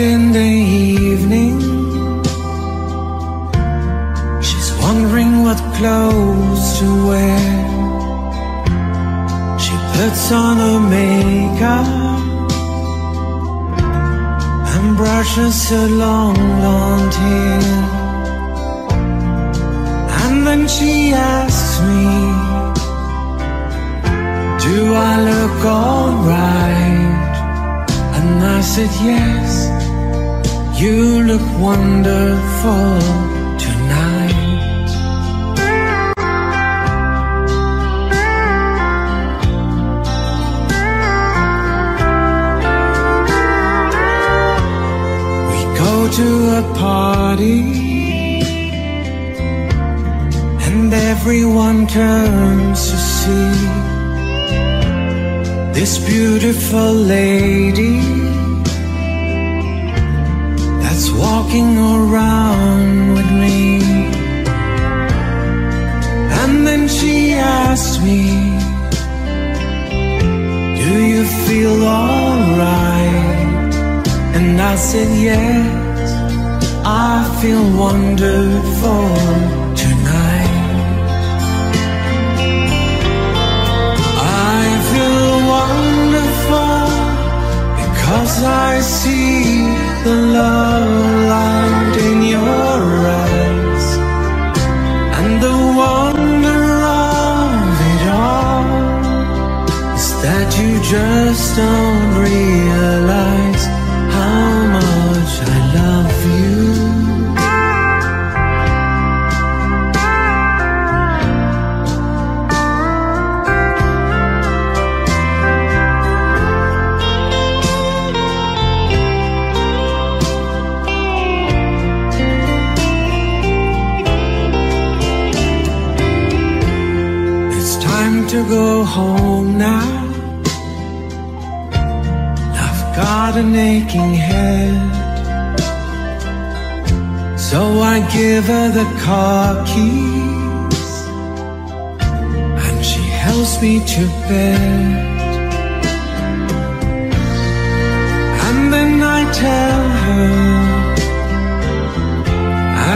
late in the evening, she's wondering what clothes to wear. She puts on her makeup and brushes her long blonde hair. And then she asks me, do I look alright? And I said yes, you look wonderful tonight. We go to a party and everyone turns to see this beautiful lady that's walking around with me. And then she asked me, do you feel alright? And I said yes, I feel wonderful tonight. I feel wonderful because I see the love light in your eyes and the wonder of it all is that you just don't realize how much I love you. To go home now, I've got an aching head, so I give her the car keys and she helps me to bed. And then I tell her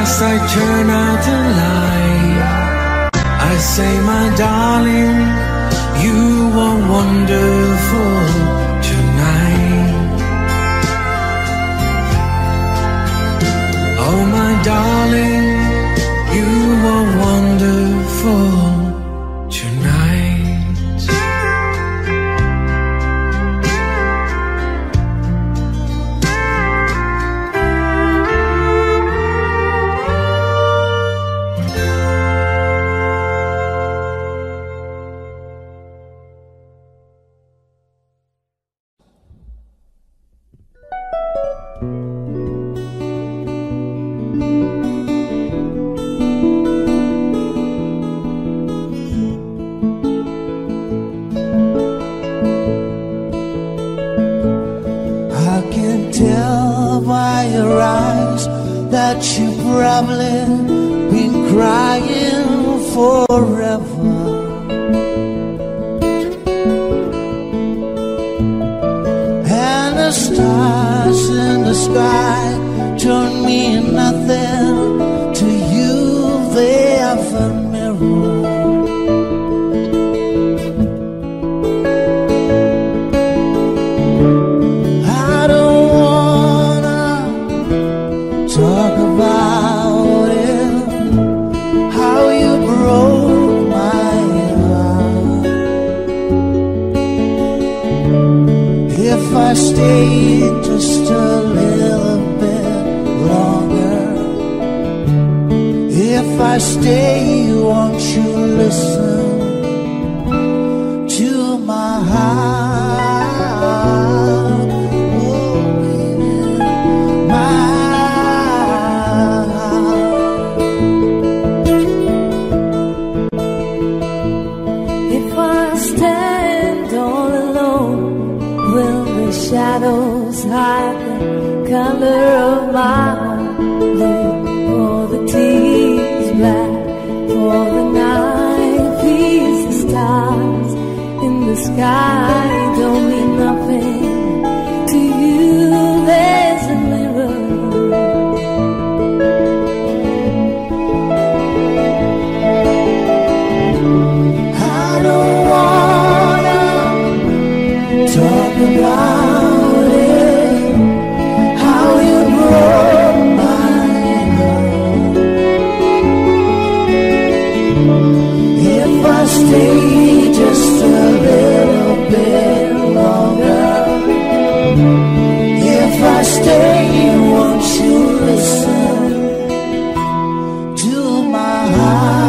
as I turn out the light, I say, my darling, you are wonderful tonight. Oh, my darling, you are wonderful tonight. Sky don't mean nothing to you, there's a If I stay just a little bit longer, if I stay, won't you listen to my heart?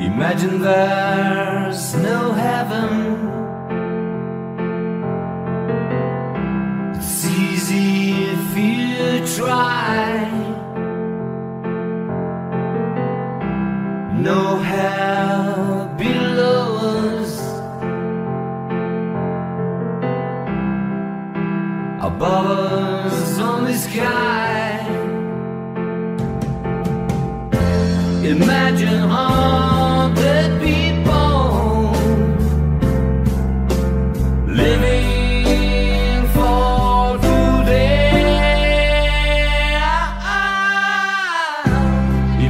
Imagine there's no heaven. It's easy if you try. No hell below us, above us only sky. Imagine all good people living for today.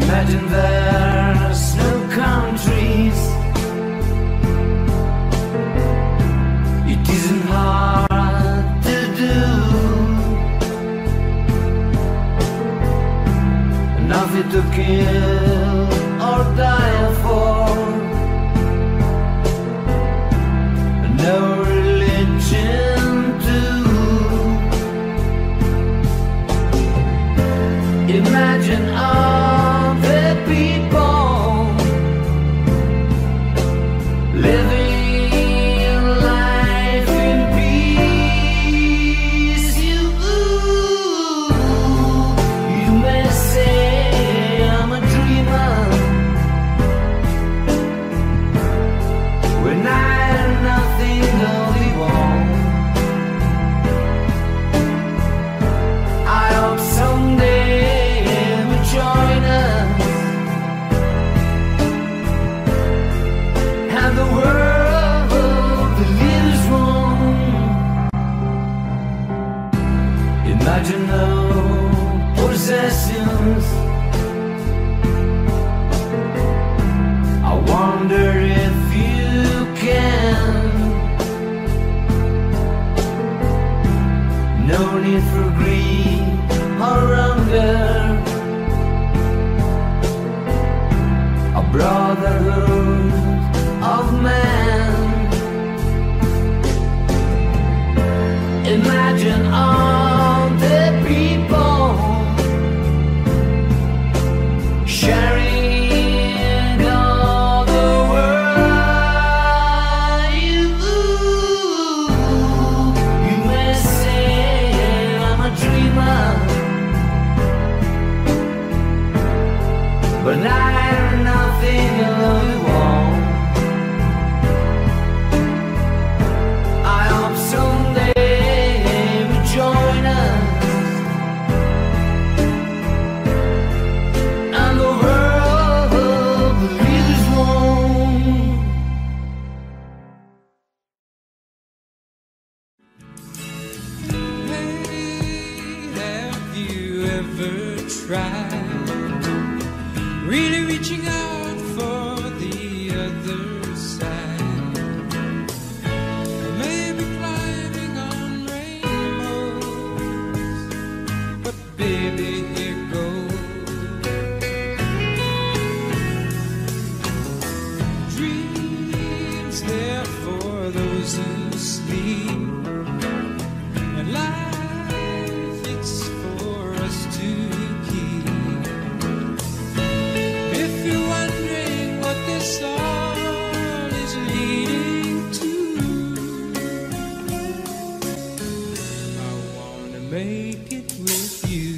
Imagine there's no countries. It isn't hard to do. Nothing to kill or die for. No religion too. Imagine all the people living life in peace. You may say I'm a dreamer when I am nothing. Imagine no possessions. I wonder if you can. No need for greed or hunger. A brotherhood of man. Imagine all sharing all the world. You right, really reaching out for the other side. Maybe climbing on rainbows, but baby, here goes. Dreams there for those who sleep, and life, it's for us to keep. If you're wondering what this all is leading to, I wanna make it with you.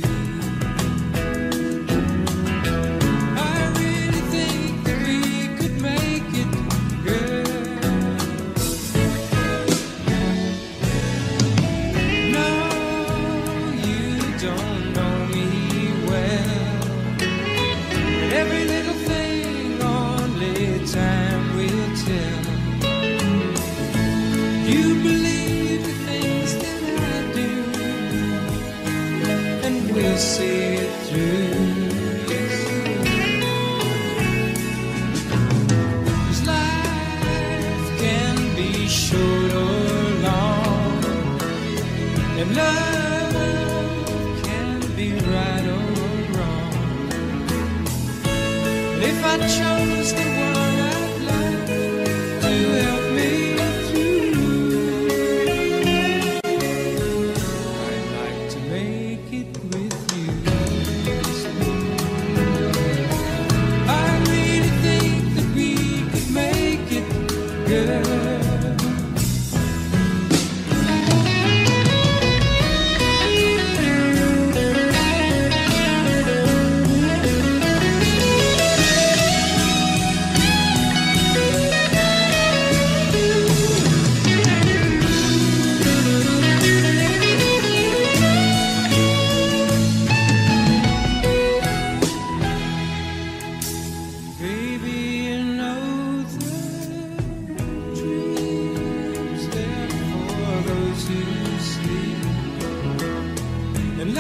You believe the things that I do, and we'll see it through. Yes. Life can be short or long, and love can be right or wrong. And if I chose the one I'd love to help me, and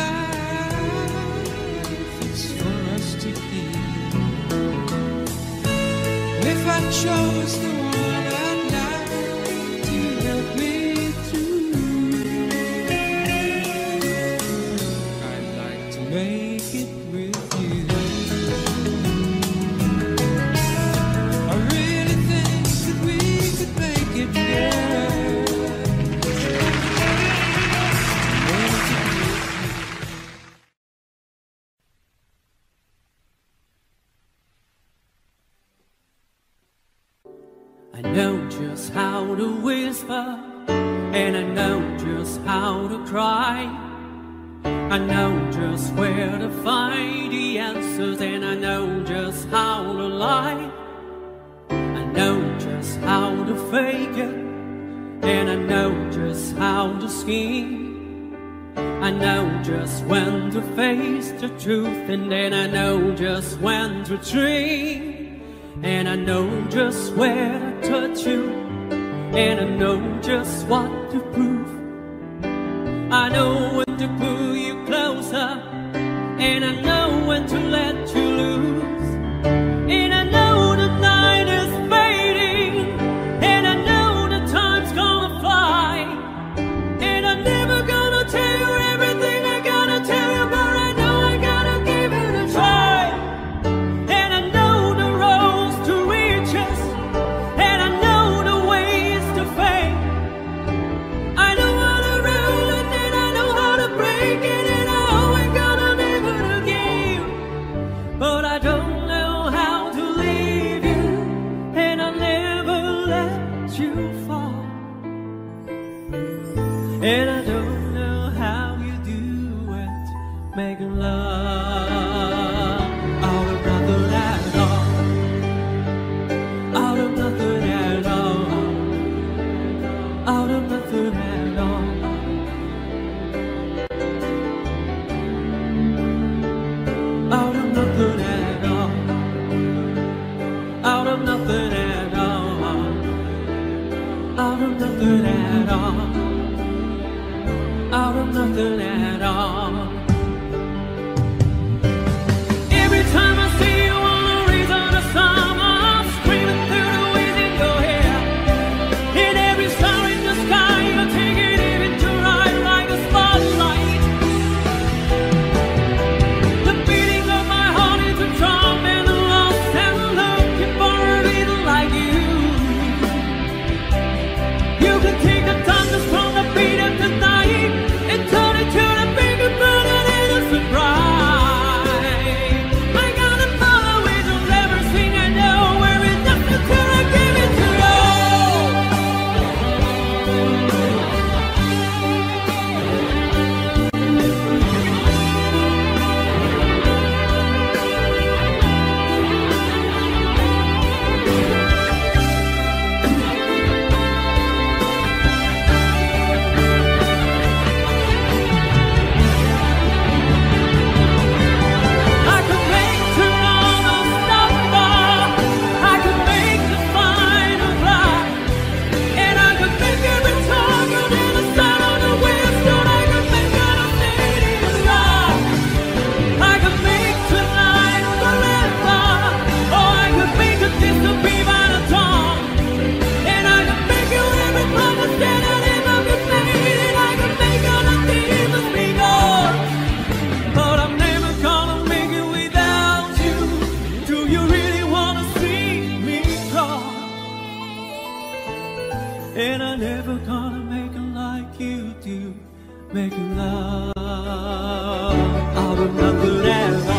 life is for us to keep. And if I chose the one I'd like to help me through, I'd like to make it with you. I really think that we could make it, yeah. I know just how to whisper, and I know just how to cry. I know just where to find the answers, and I know just how to lie. I know just how to fake it, and I know just how to scheme. I know just when to face the truth, and then I know just when to dream. And I know just where to touch you, and I know just what to prove. I know when to pull you closer, and I know when to let you loose. And I know the night is fading, and I know the time's gonna fly. And I'm never gonna tell you everything I gotta tell you, but I know I gotta give it a try. And I don't know how you do it, making love out of nothing at all, out of nothing at all, out of nothing at all, out of nothing at all, out of nothing at all, out of nothing at all, out of nothing at all. making love. I would not do that at all.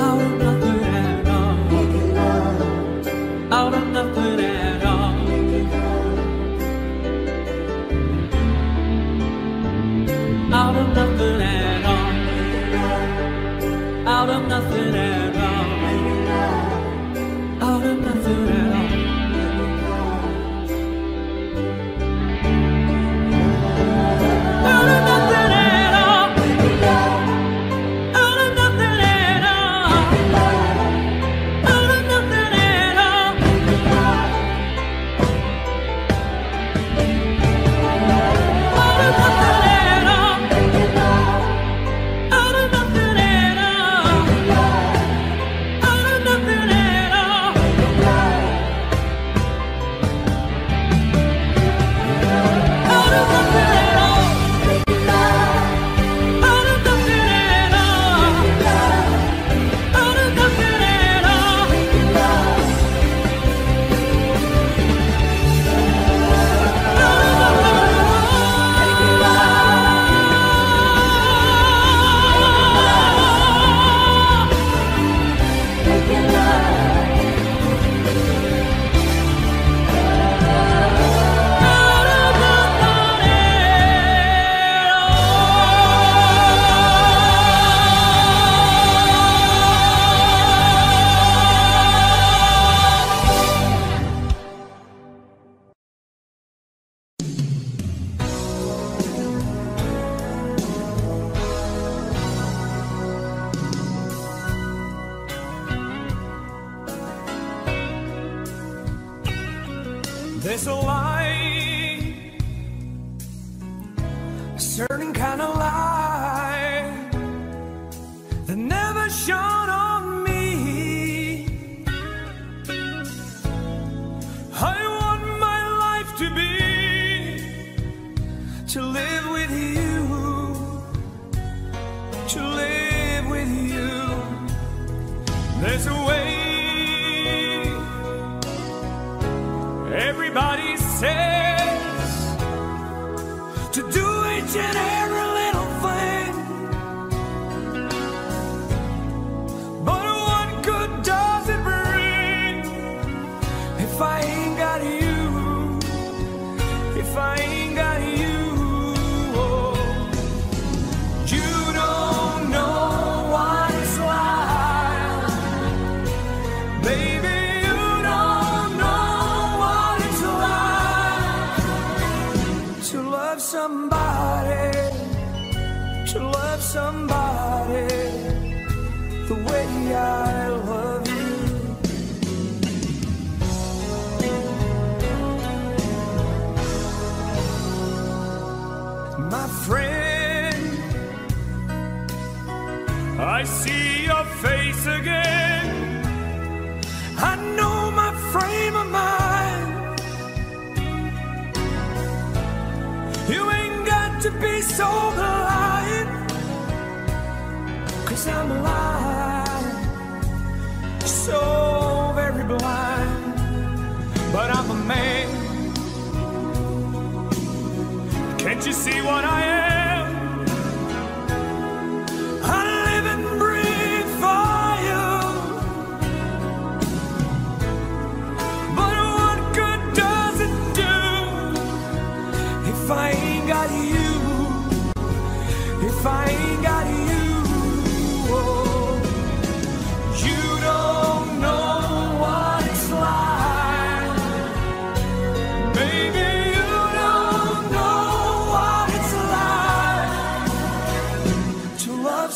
I would not do that at all. Making love. I would not do that at all. Making love. I would not do that at all. Making love. I would not do that at all. Making love. I would not do that at all.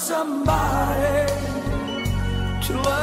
Somebody to love.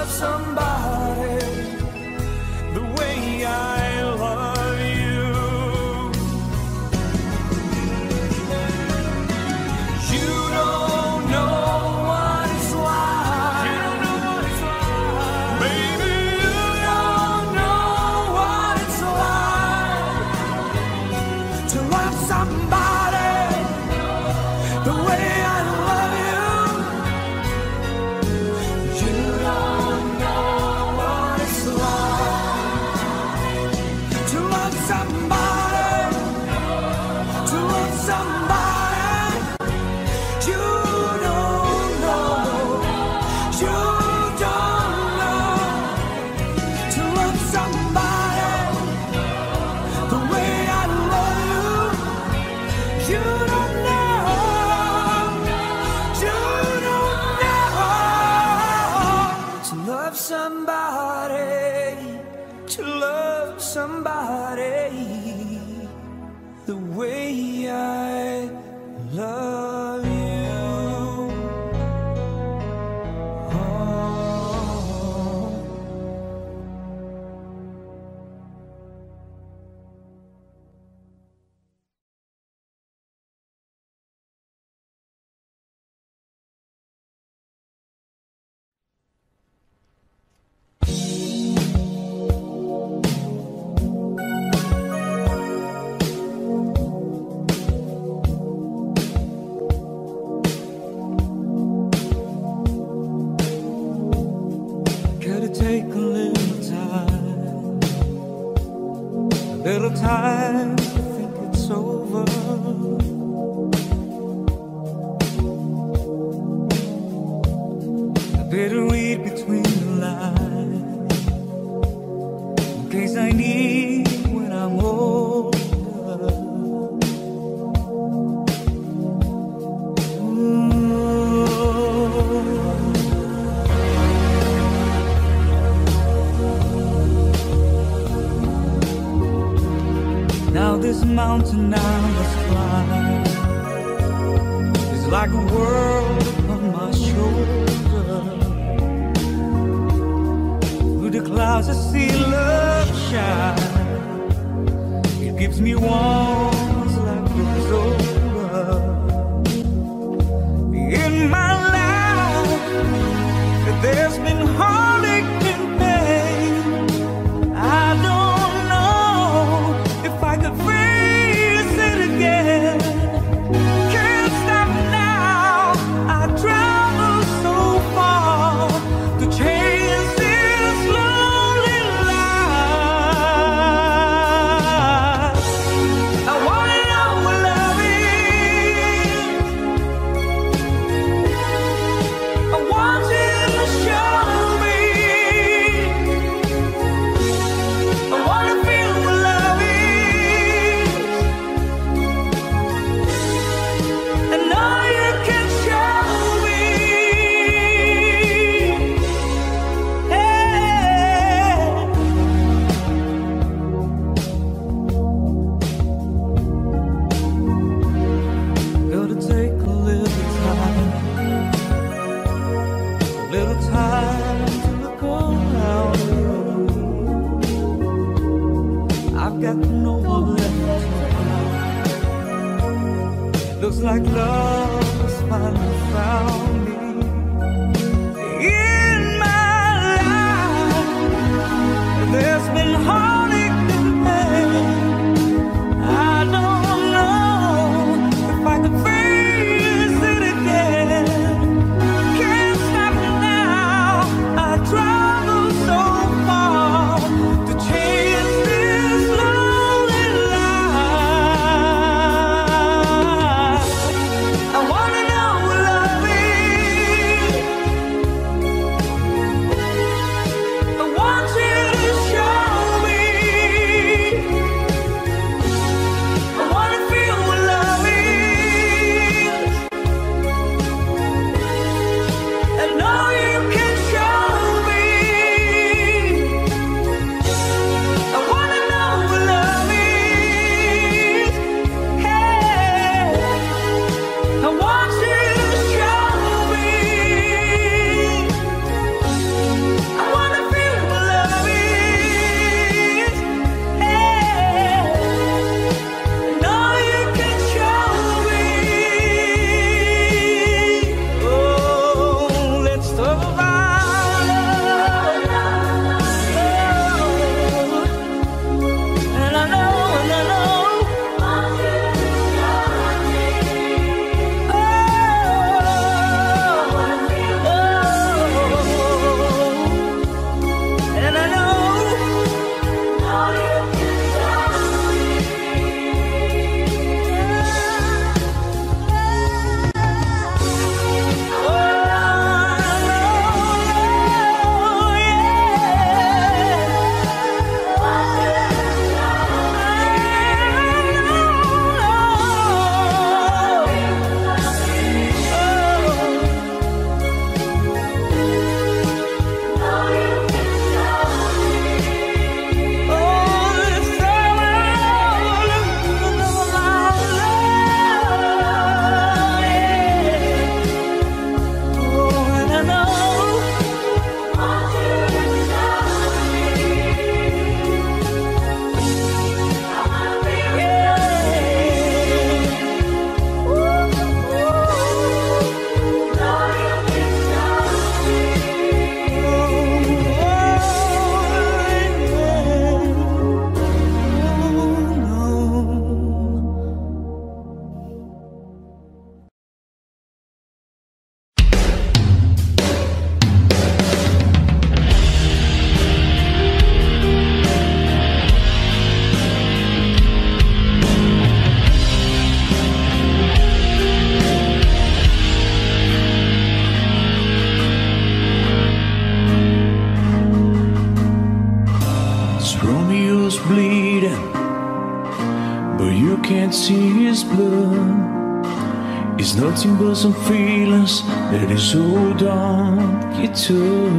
tears blood is nothing but some feelings that is so dark you took.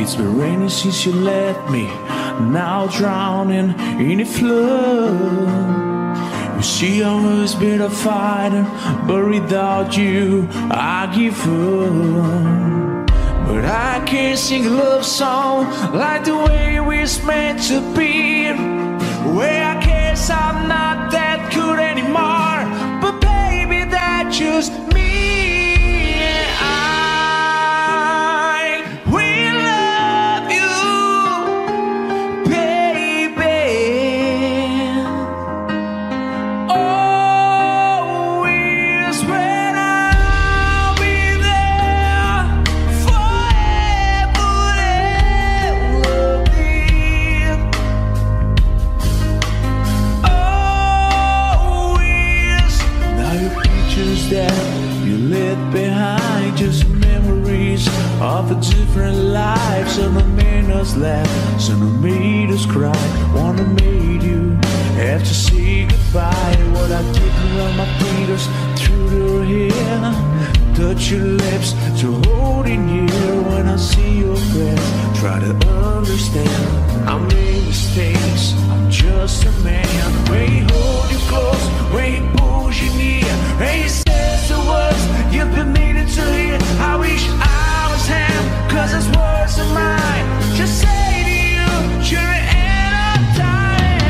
It's been raining since you left me, now drowning in a flood. You see I was better fighting, but without you I give up. But I can't sing a love song like the way it was meant to be, where I guess I'm not that good anymore. But baby, that's just me. I will love you, baby, always when I'll be there forever. That you left behind, just memories of a different life. Some that made us laugh, some that made us cry, one that made you have to say goodbye. What I did around my fingers, through your hair, touch your lips to hold in here. When I see your breath, try to understand, I made mistakes, I'm just a man. When he hold you close, when he pulls you near, and he says the words you've been needing to hear. I wish I was him, cause his words are mine, just say to you, you're an end of time.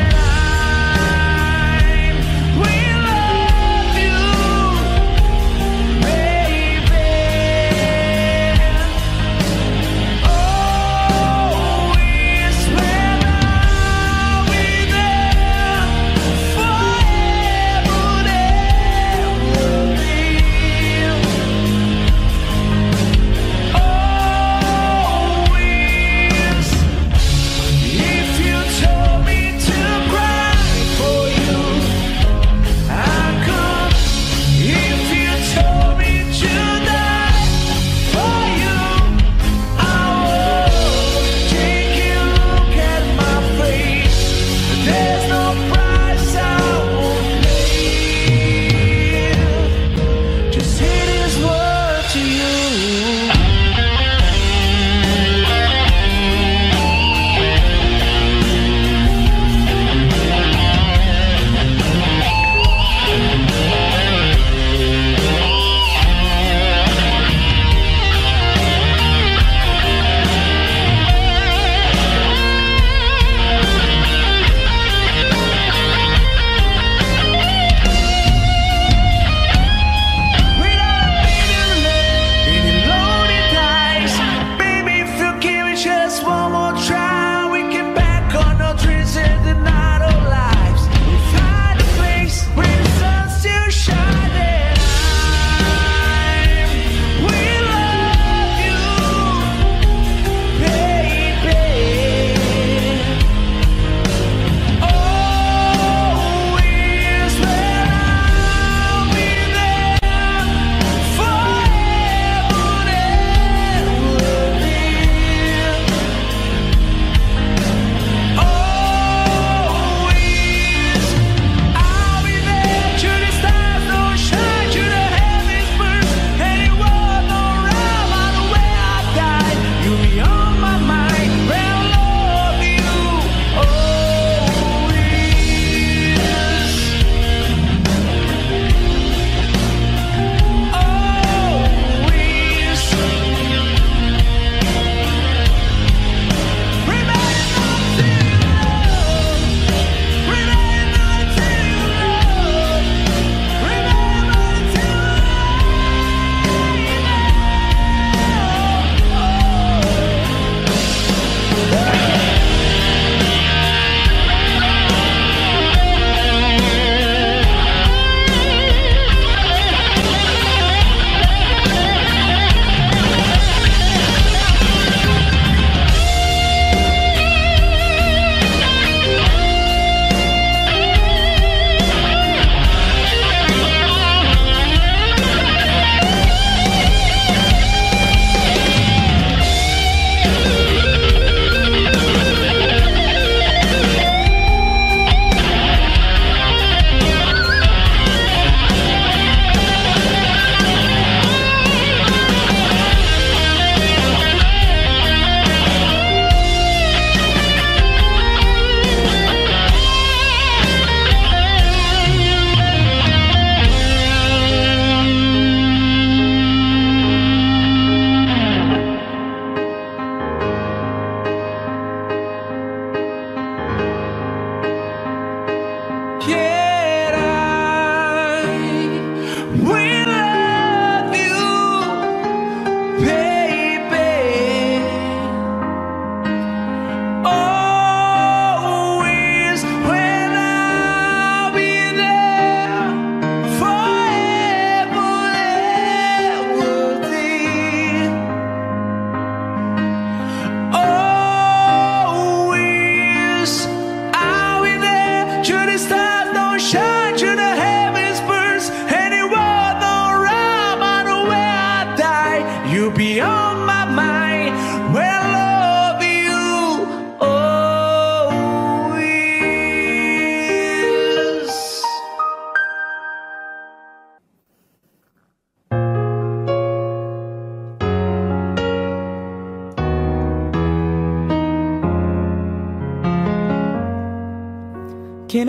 Can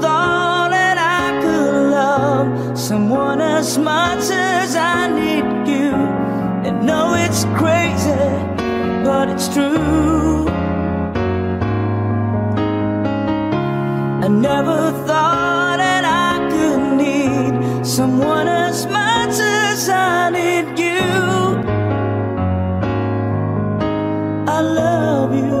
thought someone as much as I need you. And no, it's crazy, but it's true. I never thought that I could need someone as much as I need you. I love you.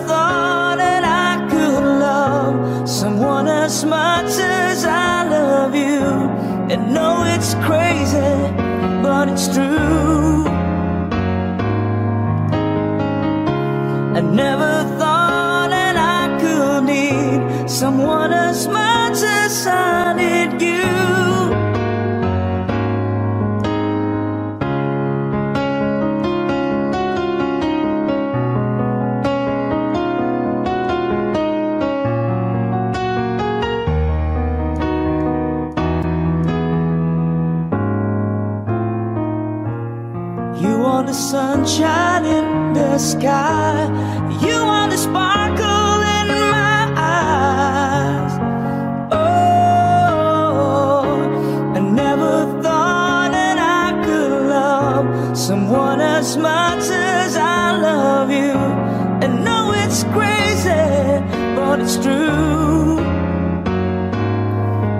thought that I could love someone as much as I love you. And no, it's crazy, but it's true. I never thought that I could need someone as much as I need you. You are the sunshine in the sky. You are the sparkle in my eyes. Oh, I never thought that I could love someone as much as I love you. And no, it's crazy, but it's true.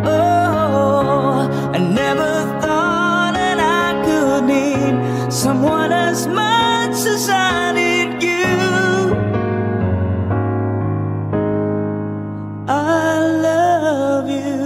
Oh, I never thought that I could need someone as much as I need you. I love you.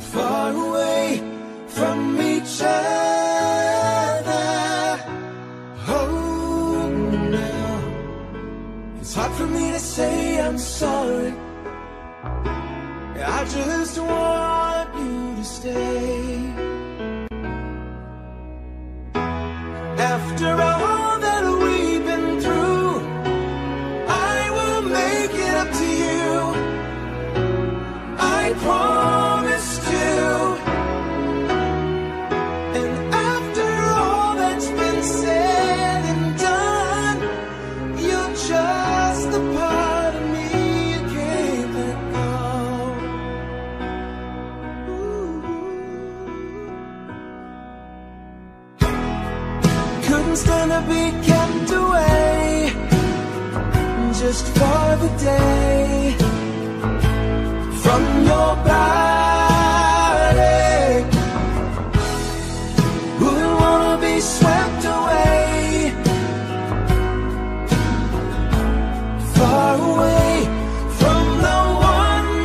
Far away from the one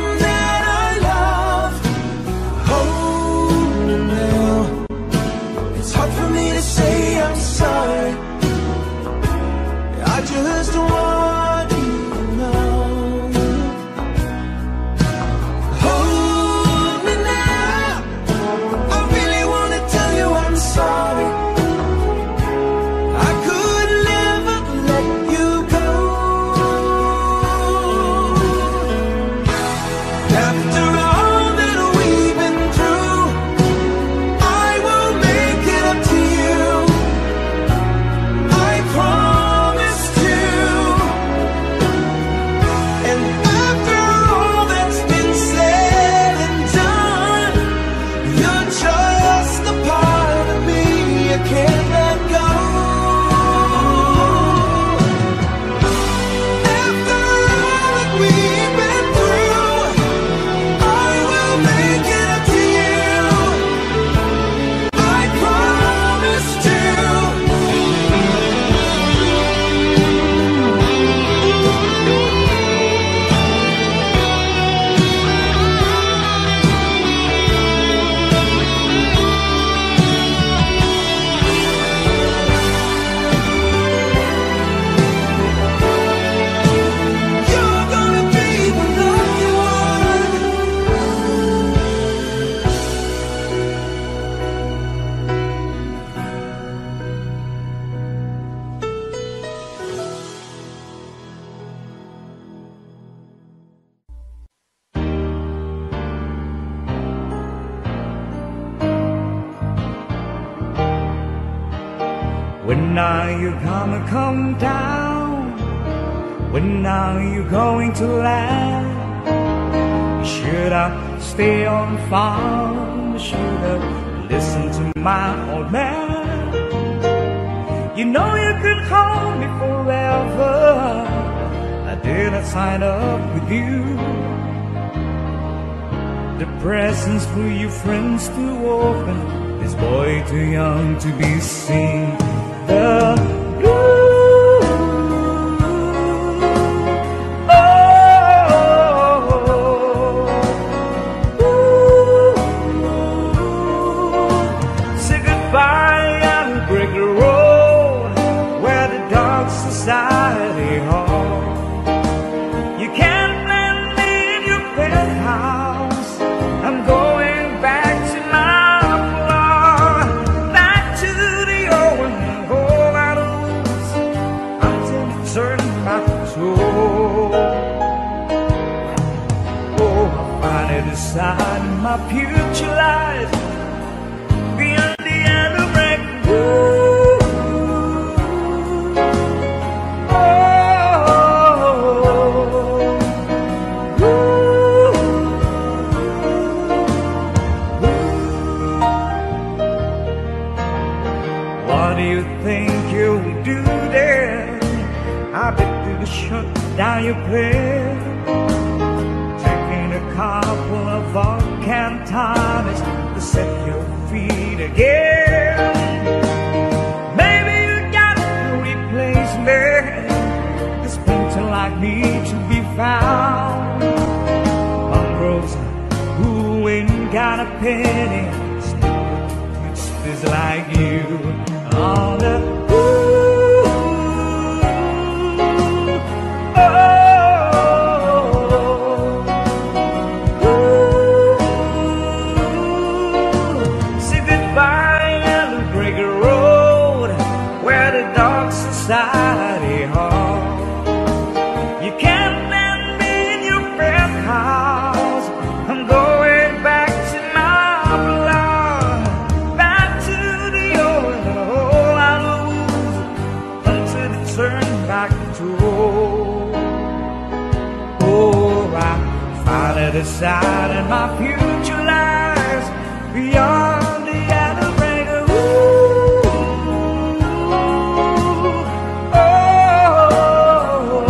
are you gonna come down? When are you going to land? Should I stay on the farm? Should I listen to my old man? You know you could hold me forever. I didn't sign up with you. The presents for your friends too often, this boy too young to be seen. The blue, oh, ooh. Say goodbye and break the road where the dark society hall. You can't blend in your penthouse. I'm going back to my floor, back to the old house until you turn my soul. Oh, I finally decided my future lies beyond the end of break. Ooh. What do you think you'll do then? I bet you'll shut down your prayer, taking a couple of vodka tonics to set your feet again. Maybe you got a replacement, this painter like me to be found. Mongrels who ain't got a penny, it's just like you. On the ooh, oh, ooh. Say goodbye and break a road where the dark society hall. You can't land me in your penthouse. I'm going back to my blood, back to the old. Turn back to old. Oh, I finally decided my future lies beyond the other end. Ooh, oh, ooh, ooh, ooh.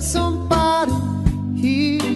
Somebody here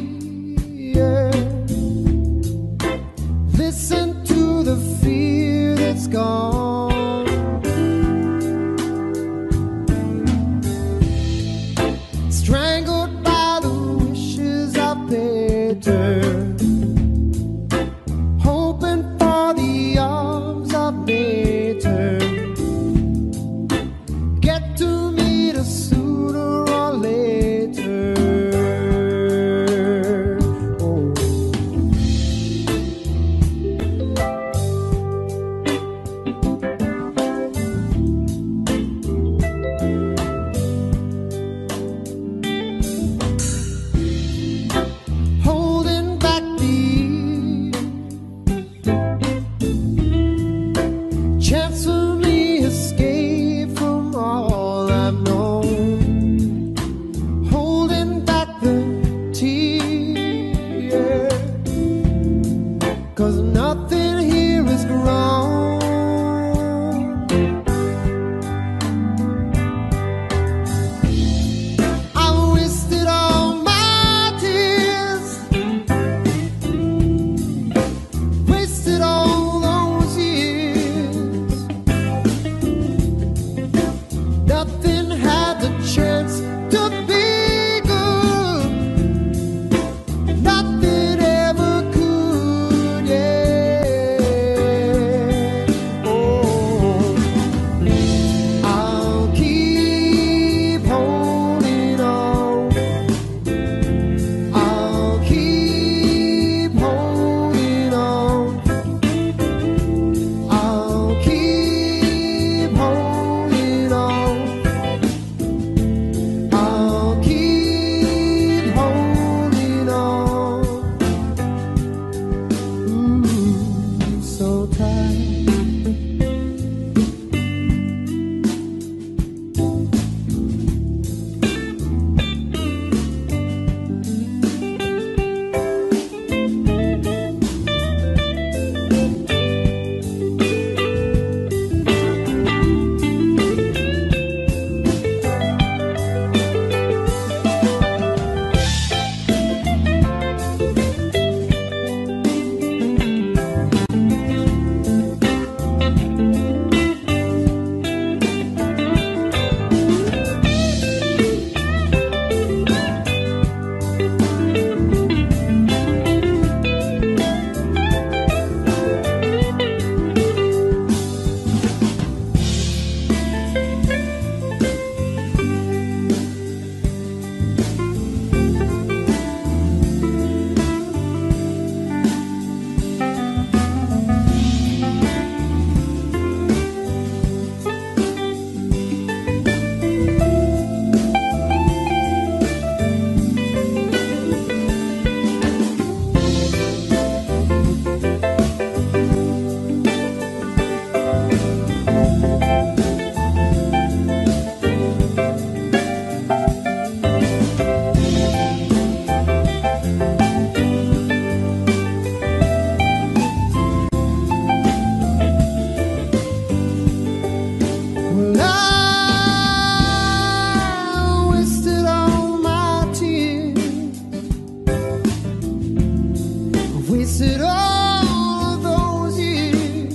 wasted all of those years,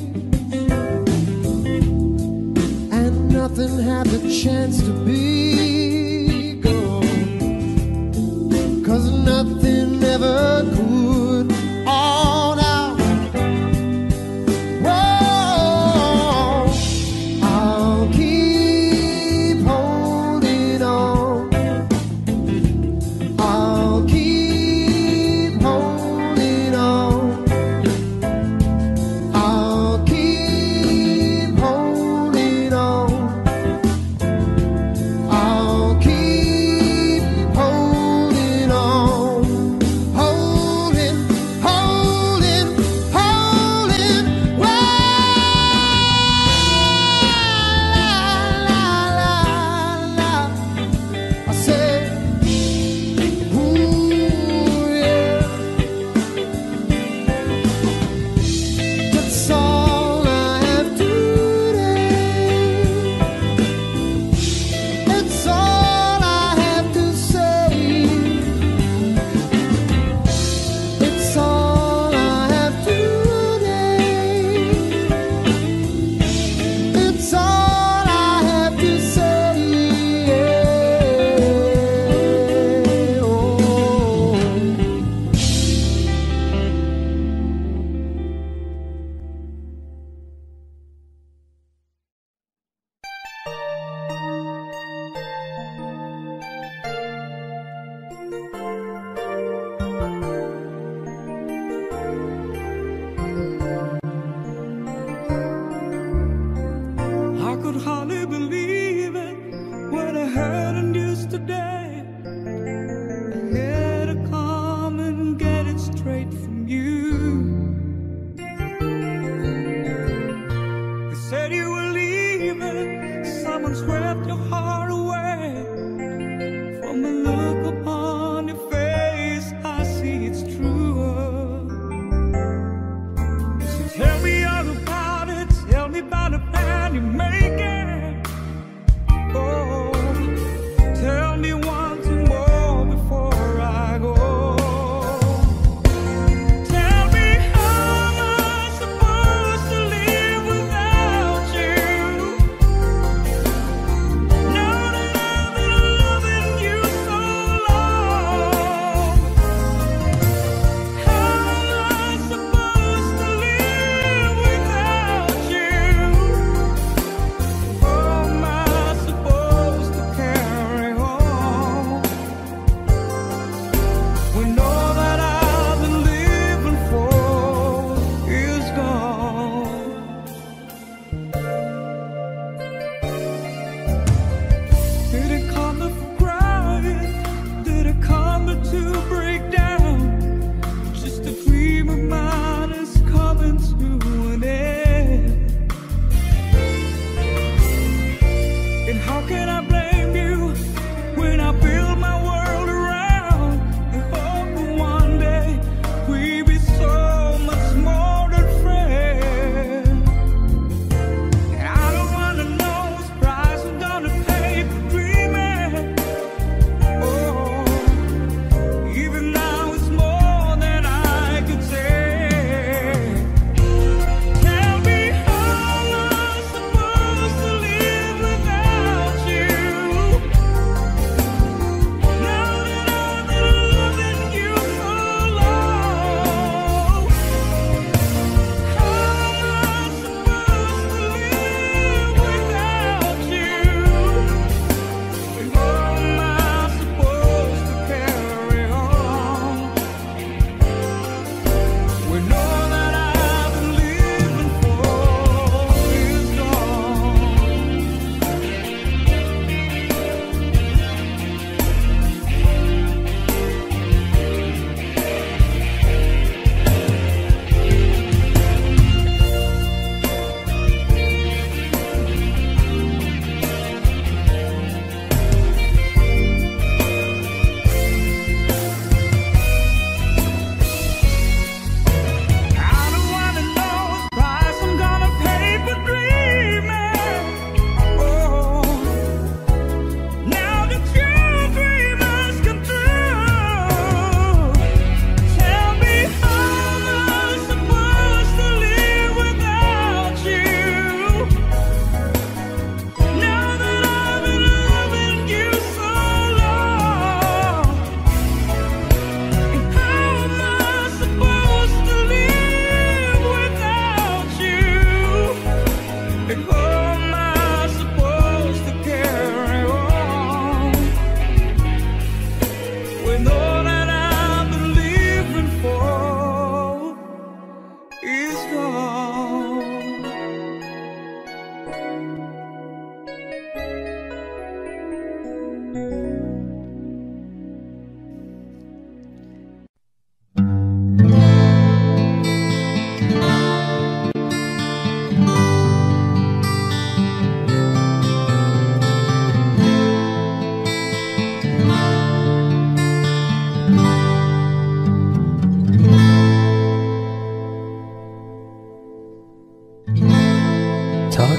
and nothing had the chance to be gone, 'cause nothing ever could on out. Whoa, I'll keep holding on, I'll keep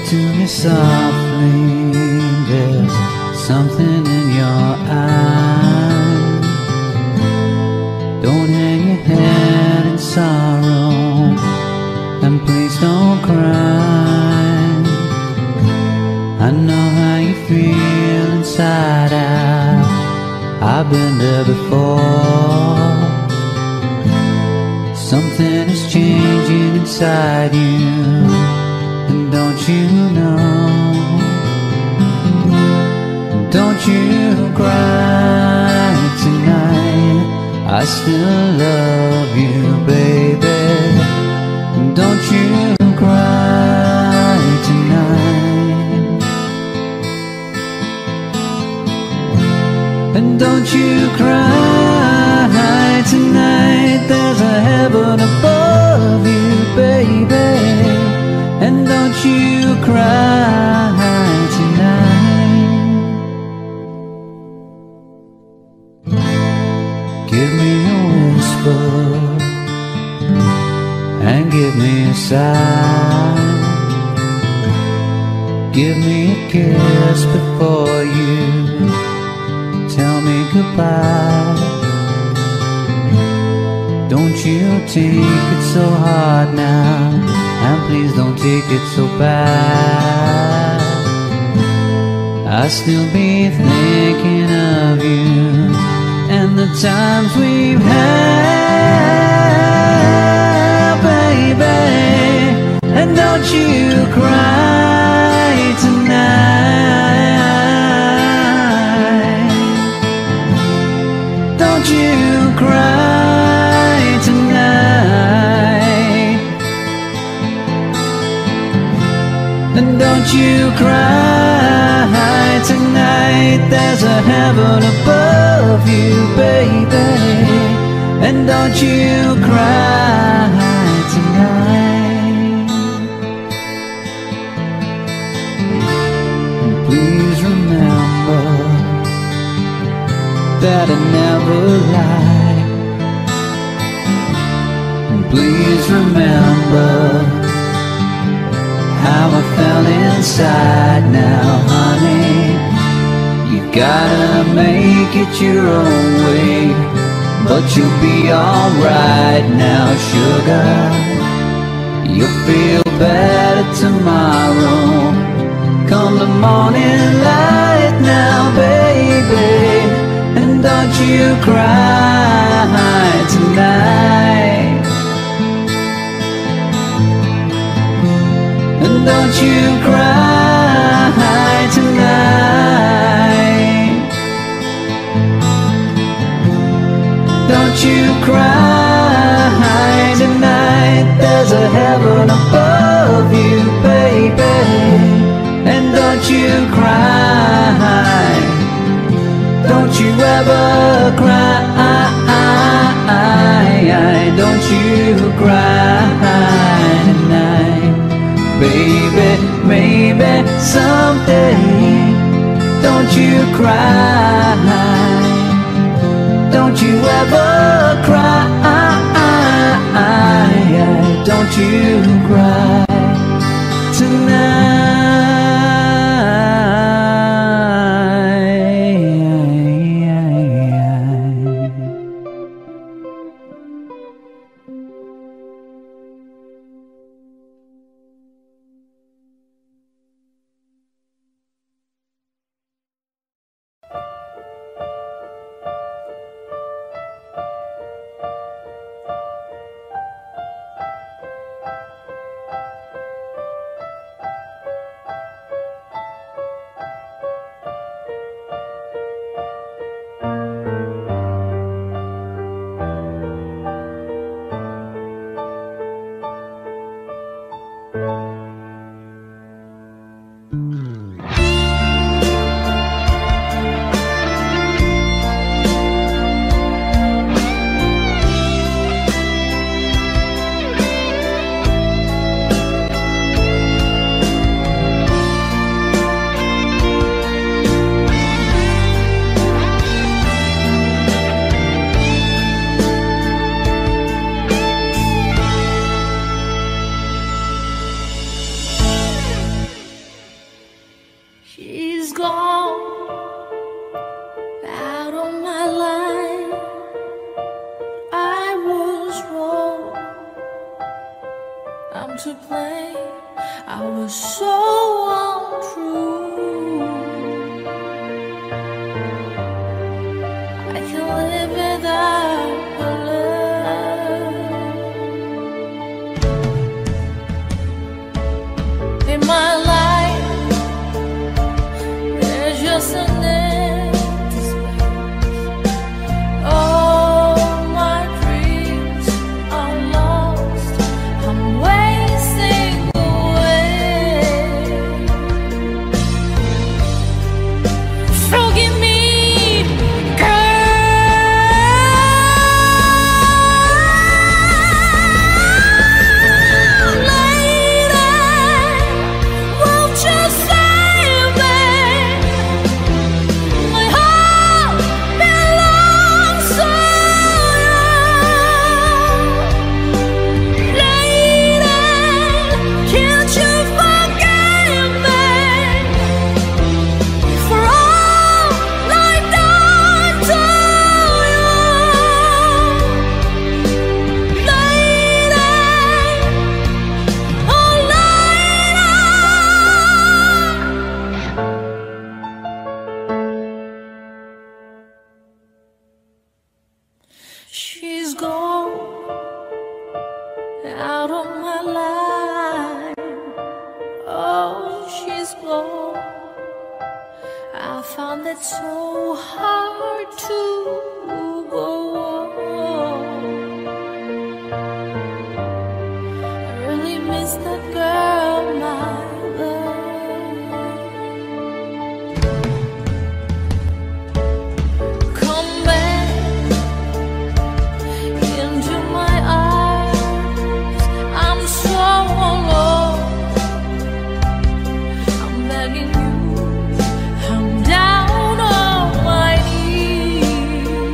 to me softly. There's something in your eyes. Don't hang your head in sorrow, and please don't cry. I know how you feel inside out. I've been there before. Something is changing inside you, and don't you know? Don't you cry tonight, I still love you, baby. Don't you cry tonight, and don't you cry tonight. There's a heaven above you, baby. And don't you cry tonight. Give me a whisper and give me a sigh. Give me a kiss before you tell me goodbye. Don't you take it so hard now, and please don't take it so bad. I'll still be thinking of you and the times we've had, baby. And don't you cry tonight. Don't you cry tonight, and don't you cry tonight. There's a heaven above you, baby. And don't you cry tonight. And please remember that I never lied. Please remember how I felt inside now, honey. You gotta make it your own way, but you'll be alright now, sugar. You'll feel better tomorrow, come the morning light now, baby. And don't you cry tonight. And don't you cry tonight. Don't you cry tonight. There's a heaven above you, baby. And don't you cry. Don't you ever cry. Don't you cry tonight. Baby, maybe someday, don't you cry. Don't you ever cry. Don't you cry tonight. to play. I was so untrue. I can't live without her love. In my life, there's just an end. She's gone out of my life. Oh, she's gone. I found it so hard to go on. I really miss that girl, my love. Come back you. I'm down on my knees.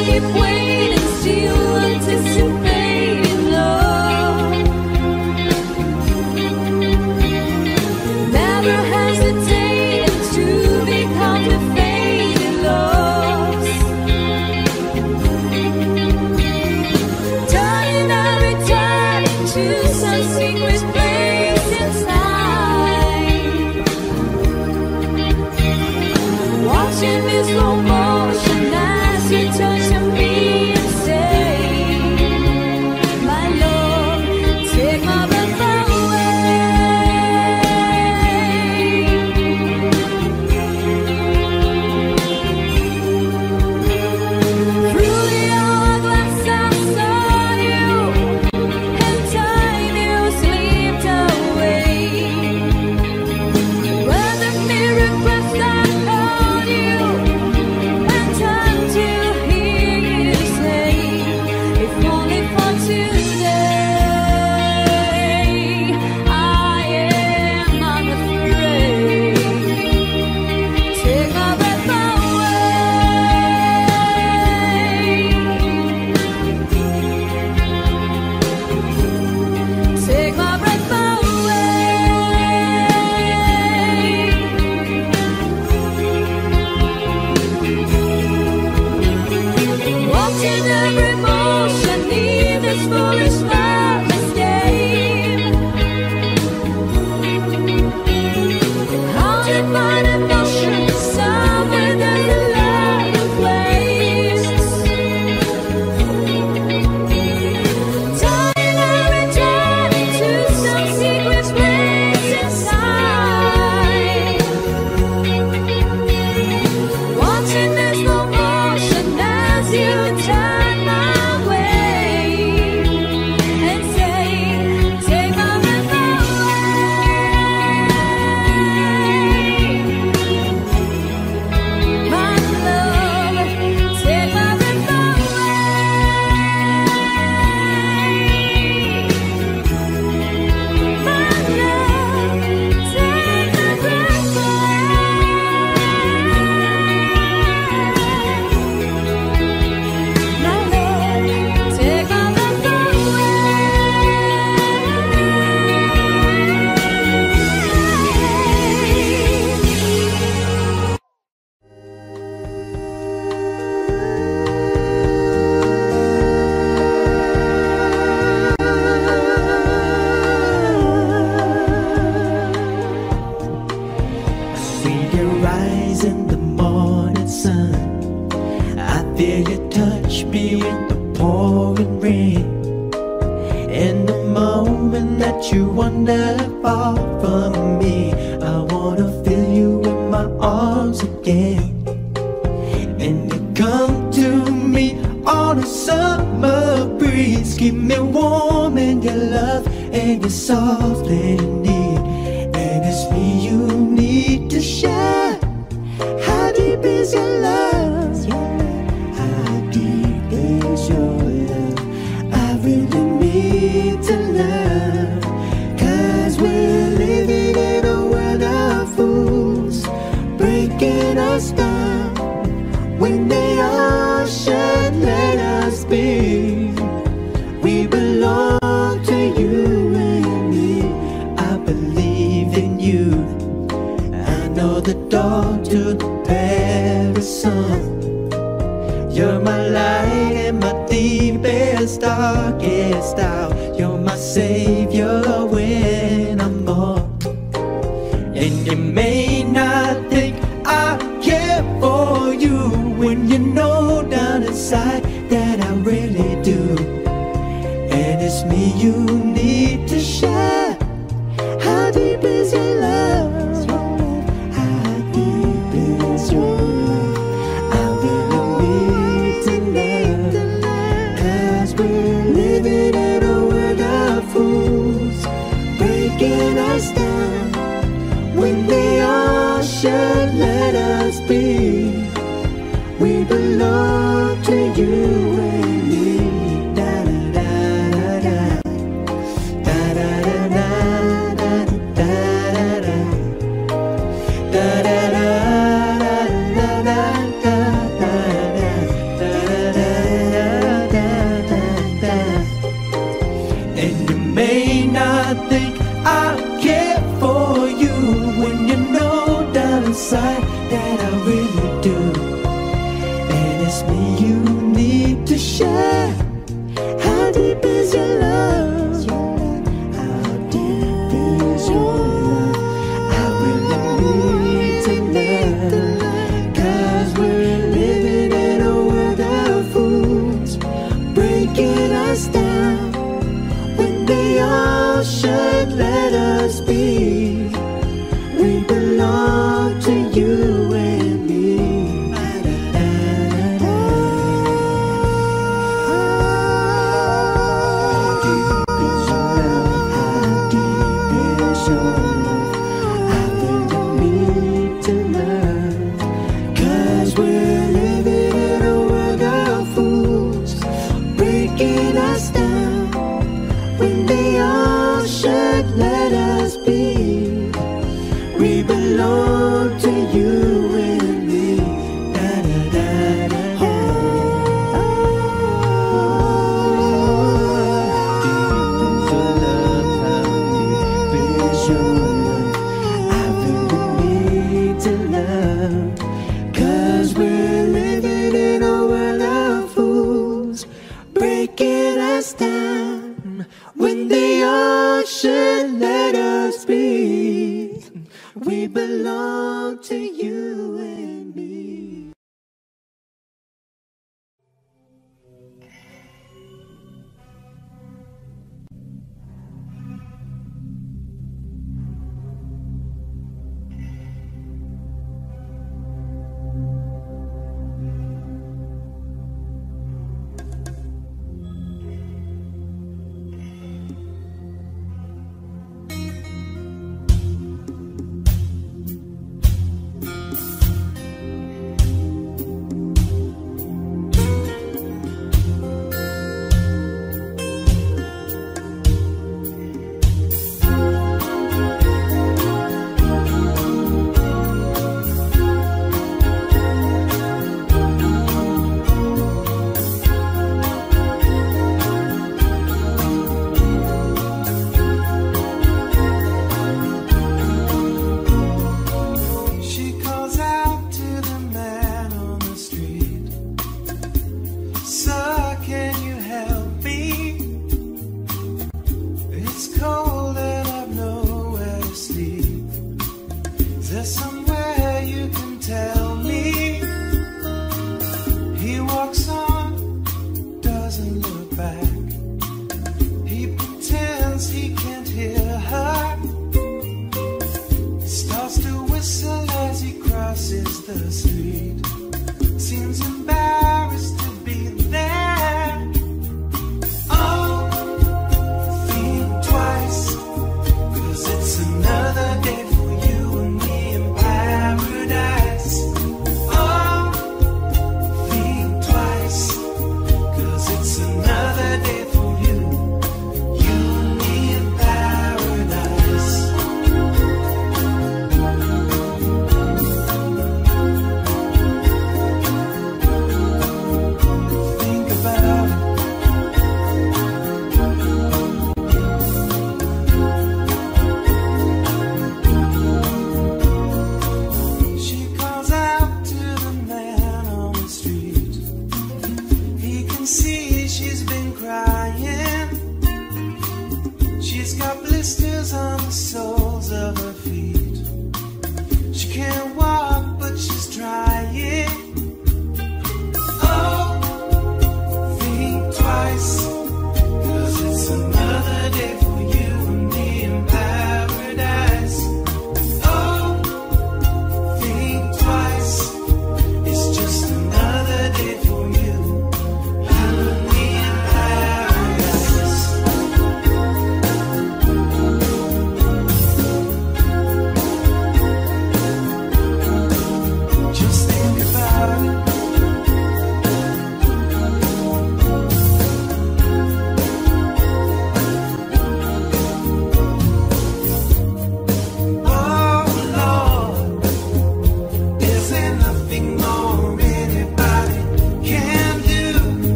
When they are Sir, can you help me? It's cold and I've nowhere to sleep. Is there somewhere you can tell me? He walks on, doesn't look back. He pretends he can't hear her. He starts to whistle as he crosses the street. Seems embarrassed to be there. Oh, think twice, 'cause it's another day for you and me in paradise. Oh, think twice, 'cause it's another day for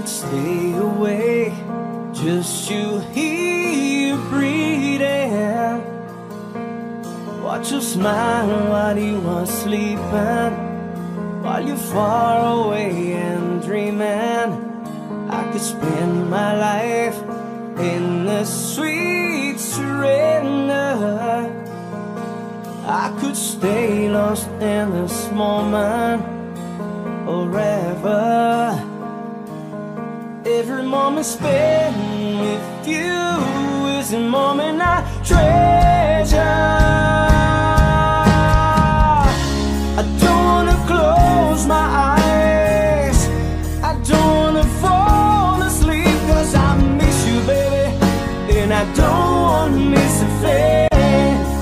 could stay away, just you hear breathing. Watch you smile while you are sleeping, while you're far away and dreaming. I could spend my life in the sweet surrender. I could stay lost in this moment forever. Every moment spent with you is a moment I treasure. I don't want to miss a thing,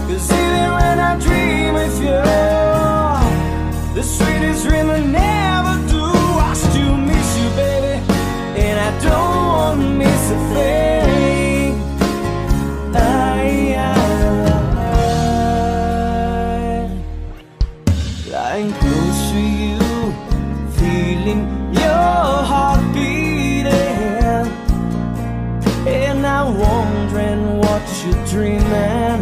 'cause even when I dream of you, the sweetest dream I never do. I still miss you, baby, and I don't want to miss a thing. Lying close to you, feeling your heart beating, and I want you dreaming,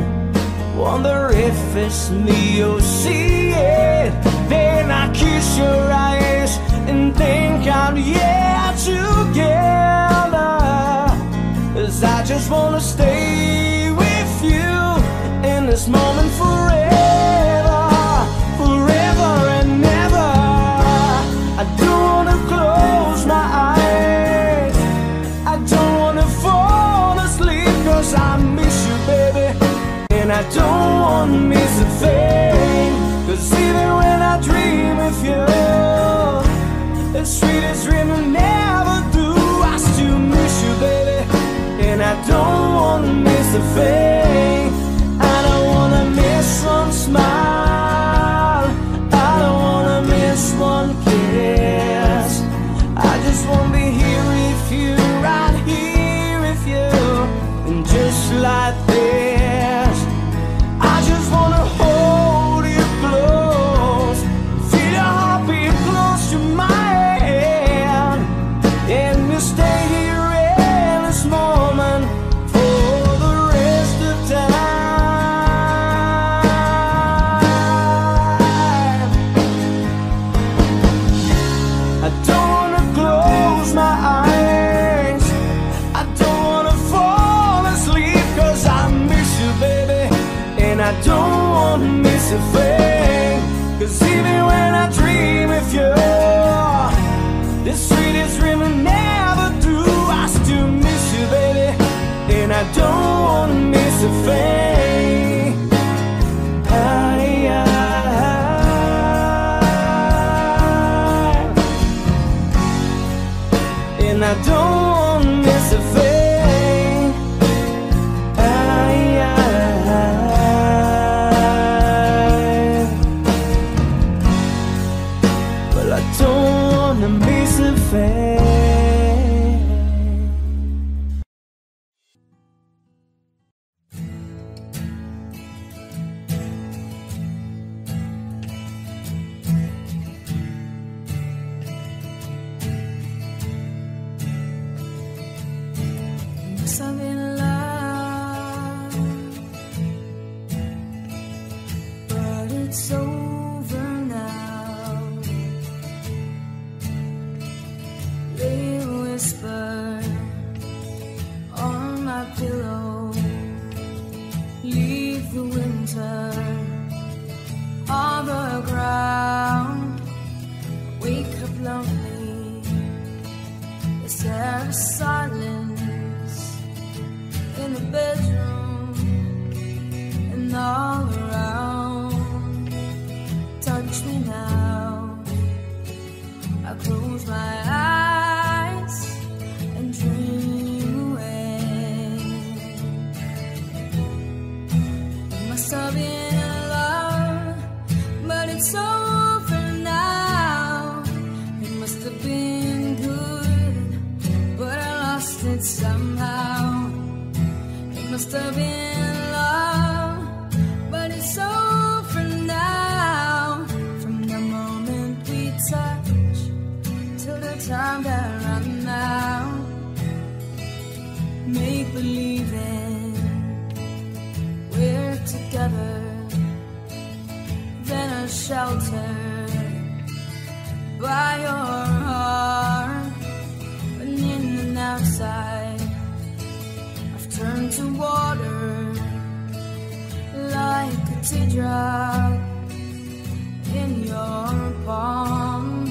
wonder if it's me you'll see it. Then I kiss your eyes and think I'm yeah together, 'cause I just wanna stay with you in this moment forever, forever and ever. I don't wanna close my eyes, I don't wanna fall asleep, 'cause I'm and I don't want to miss a thing, 'cause even when I dream of you, the sweetest dream I never do. I still miss you, baby, and I don't want to miss a thing. I don't want to miss one smile, I don't want to miss one kiss. I just want to be here with you, right here with you, and just like this. A thing, 'cause even when I dream of you, the sweetest dream I never do. I still miss you, baby, and I don't want to miss a thing. And I don't want to miss a thing. Time that I'm not. into water like a teardrop in your palm,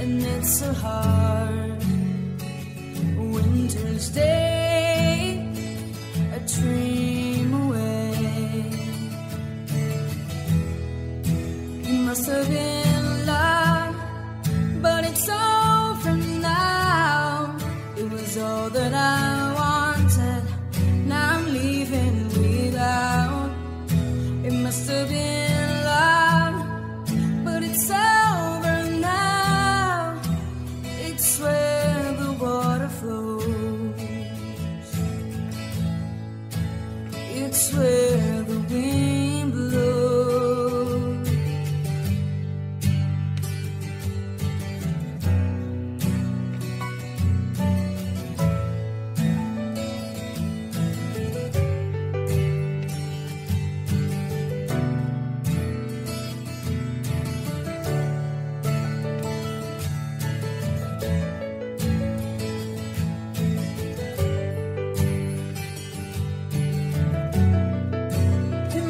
and it's a hard winter's day, a dream away. It must have been love, but it's over now. It was all that I wanted, now I'm leaving without. It must have been love, but it's over now. It's where the water flows, it's where the wind blows.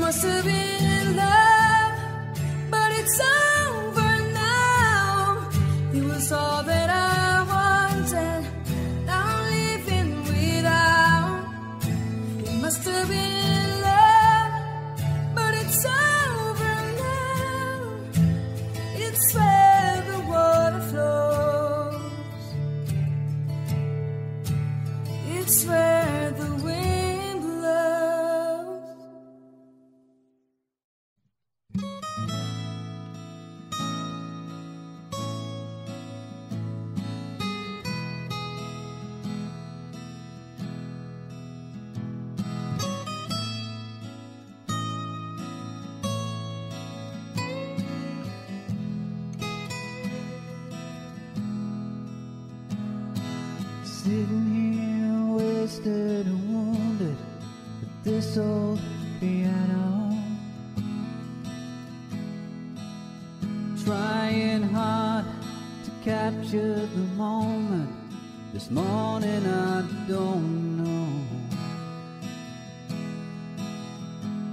Must have been love, but it's over now. It was all that I wanted, now I'm living without. It must have been love, but it's over now. It's where the water flows, it's where the wind. Sitting here wasted and wounded with this old piano, trying hard to capture the moment. This morning I don't know,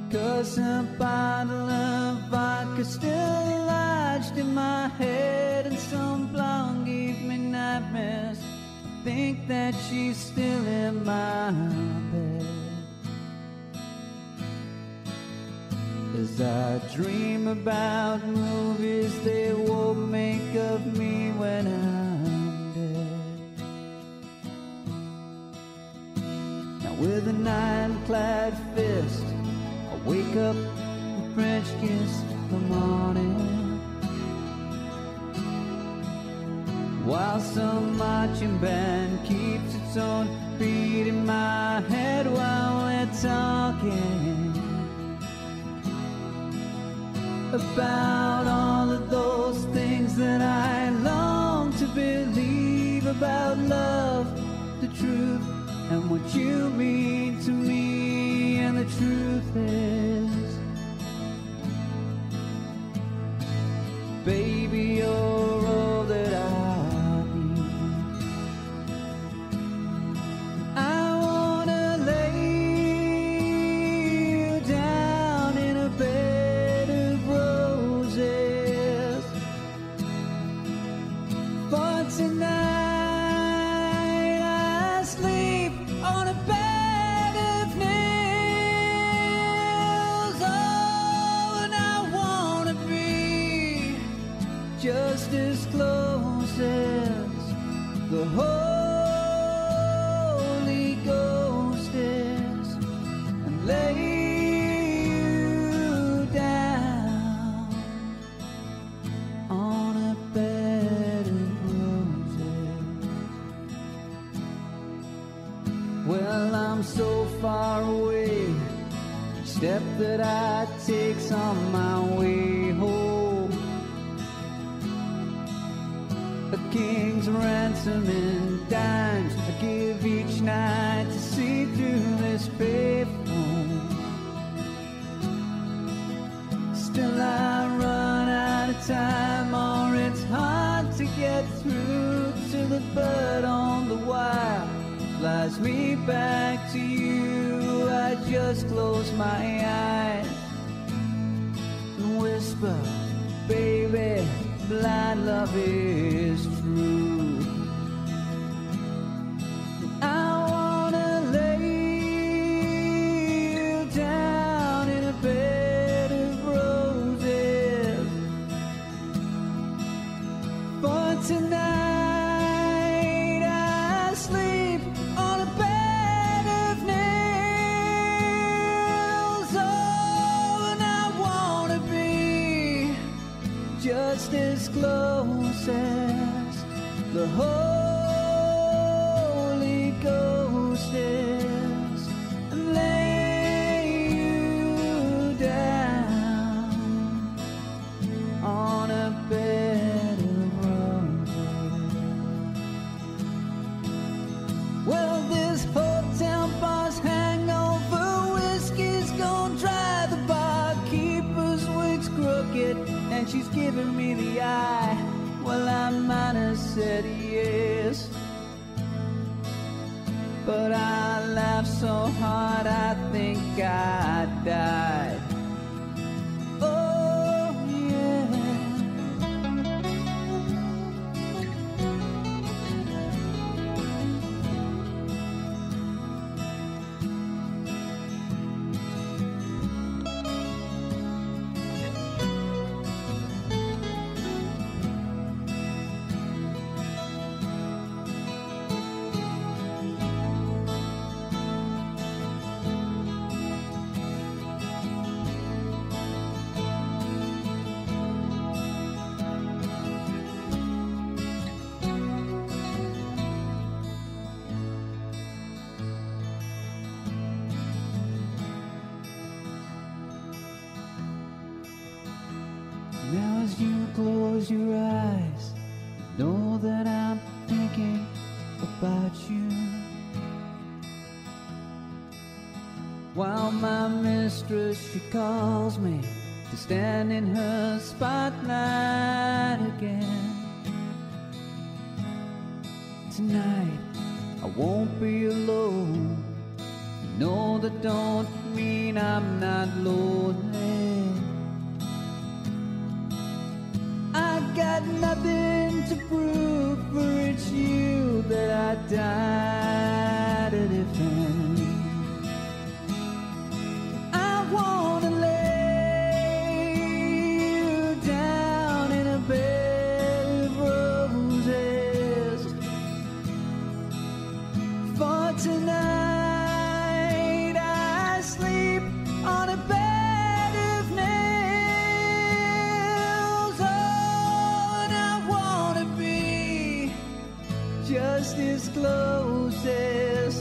'cause a bottle of vodka still lodged in my head, and some blonde gave me nightmares. Think that she's still in my bed. As I dream about movies they won't make of me when I'm dead. Now with an iron-clad fist I wake up with French kiss in the morning, while some marching band keeps its own beat in my head while we're talking about all of those things that I long to believe about love, the truth, and what you mean to me. And the truth is, baby, you're all that I the Holy Ghost is, and lay you down on a bed of roses. Well, I'm so far away, each step that I take's on my way home. A king's ransom in dimes I give each night to see through this payphone. Still I run out of time, or it's hard to get through to the bird on the wire. ties me back to you. I just close my eyes and whisper, baby, blind love is true. I wanna lay you down in a bed of roses for tonight. Just as close as the Holy Ghost is, and lay you down on a bed of roses. Well, this hotel bar's hangover whiskey's gonna dry the barkeeper's wig's crooked, and she's giving me the eye. Well, I might have said yes, but I laughed so hard I think I died. Oh, now as you close your eyes, know that I'm thinking about you, while my mistress, she calls me to stand in her spotlight again. Tonight I won't be alone. No, that don't mean I'm not lonely. Got nothing to prove, for it's you that I died to defend. I wanna lay you down in a bed of roses for tonight. Just as close as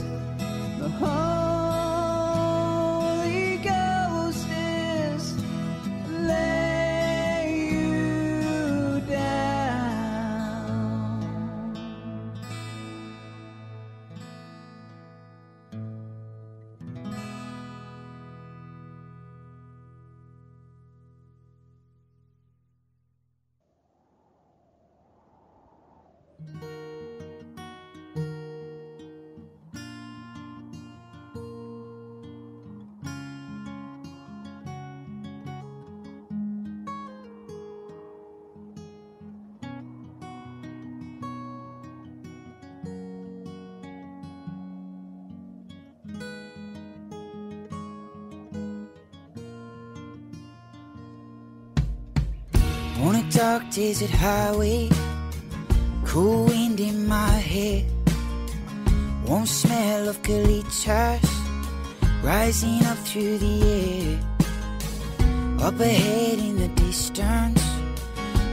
the Holy Ghost is, lay you down. On a dark, desert highway, cool wind in my hair, warm smell of calichas rising up through the air. Up ahead in the distance,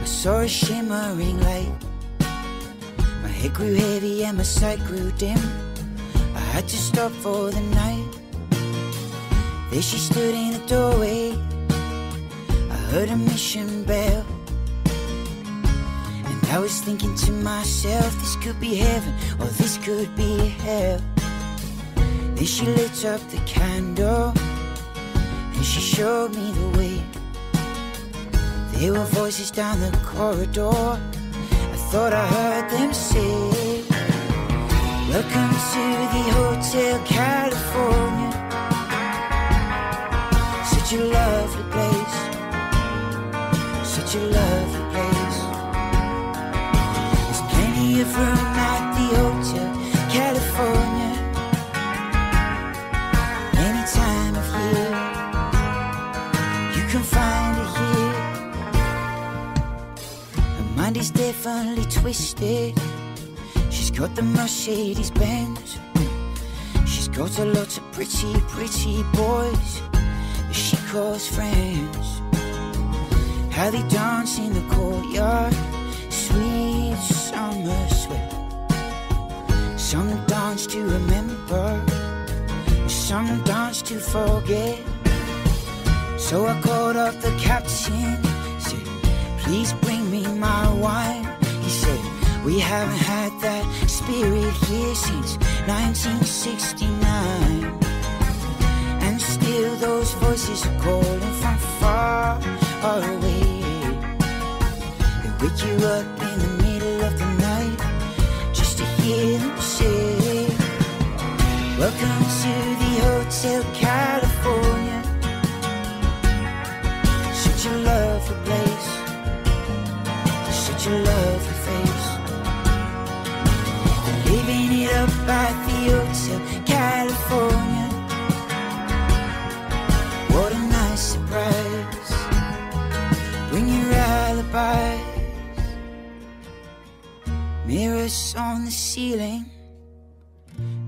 I saw a shimmering light. My head grew heavy and my sight grew dim. I had to stop for the night. There she stood in the doorway. I heard a mission bell, and I was thinking to myself, this could be heaven or this could be hell. Then she lit up the candle and she showed me the way. There were voices down the corridor, I thought I heard them say, Welcome to the Hotel California. Such a lovely place, such a lovely place. There's plenty of room at the Hotel California, any time of year. You can find it here. Her mind is definitely twisted. She's got the Mercedes Benz. She's got a lot of pretty, pretty boys that she calls friends. How they dance in the courtyard, sweet summer sweat. Some dance to remember, some dance to forget. So I called up the captain, said, please bring me my wine. He said, we haven't had that spirit here since 1969. And still those voices are calling from far away. They wake you up in the middle of the night just to hear them say, welcome to the Hotel California. Such a lovely place, such a lovely face. Living it up at the Hotel California. What a nice surprise. Bring your alibis. Mirrors on the ceiling,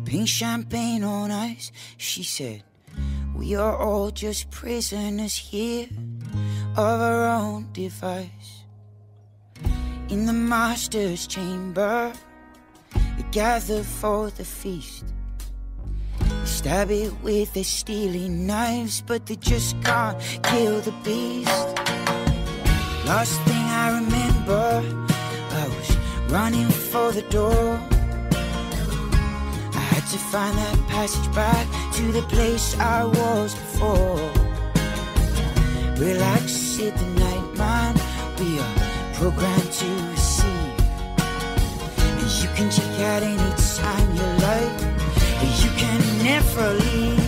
pink champagne on ice. She said, we are all just prisoners here of our own device. In the master's chamber, they gather for the feast. They stab it with their steely knives, but they just can't kill the beast. Last thing I remember, I was running for the door. I had to find that passage back to the place I was before. Relax at the night, man, we are programmed to receive. You can check out any time you like, and you can never leave.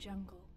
jungle.